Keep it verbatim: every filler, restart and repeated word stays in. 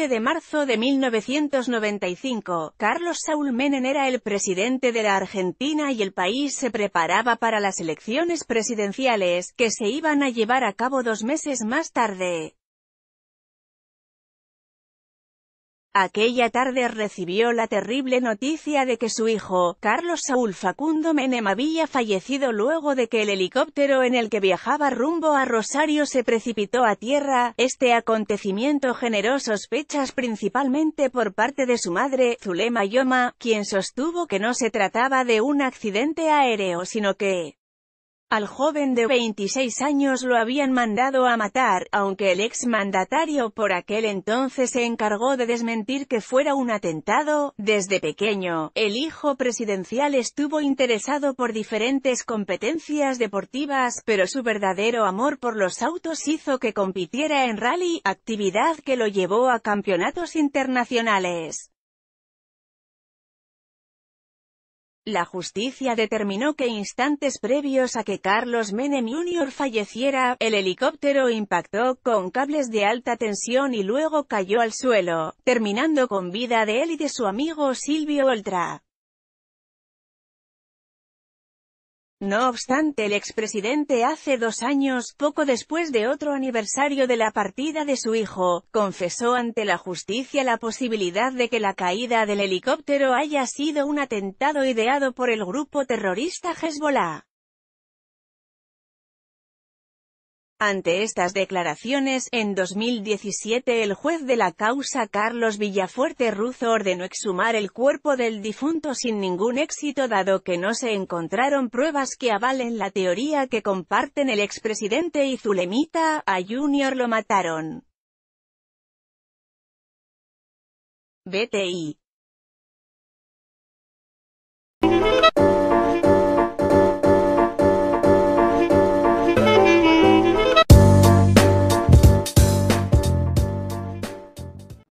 quince de marzo de mil novecientos noventa y cinco, Carlos Saúl Menem era el presidente de la Argentina y el país se preparaba para las elecciones presidenciales, que se iban a llevar a cabo dos meses más tarde. Aquella tarde recibió la terrible noticia de que su hijo, Carlos Saúl Facundo Menem, había fallecido luego de que el helicóptero en el que viajaba rumbo a Rosario se precipitó a tierra. Este acontecimiento generó sospechas principalmente por parte de su madre, Zulema Yoma, quien sostuvo que no se trataba de un accidente aéreo sino que al joven de veintiséis años lo habían mandado a matar, aunque el exmandatario por aquel entonces se encargó de desmentir que fuera un atentado. Desde pequeño, el hijo presidencial estuvo interesado por diferentes competencias deportivas, pero su verdadero amor por los autos hizo que compitiera en rally, actividad que lo llevó a campeonatos internacionales. La justicia determinó que instantes previos a que Carlos Menem junior falleciera, el helicóptero impactó con cables de alta tensión y luego cayó al suelo, terminando con vida de él y de su amigo Silvio Oltra. No obstante, el expresidente hace dos años, poco después de otro aniversario de la partida de su hijo, confesó ante la justicia la posibilidad de que la caída del helicóptero haya sido un atentado ideado por el grupo terrorista Hezbollah. Ante estas declaraciones, en dos mil diecisiete el juez de la causa Carlos Villafuerte Ruzo ordenó exhumar el cuerpo del difunto sin ningún éxito dado que no se encontraron pruebas que avalen la teoría que comparten el expresidente y Zulemita. A Junior lo mataron. B T I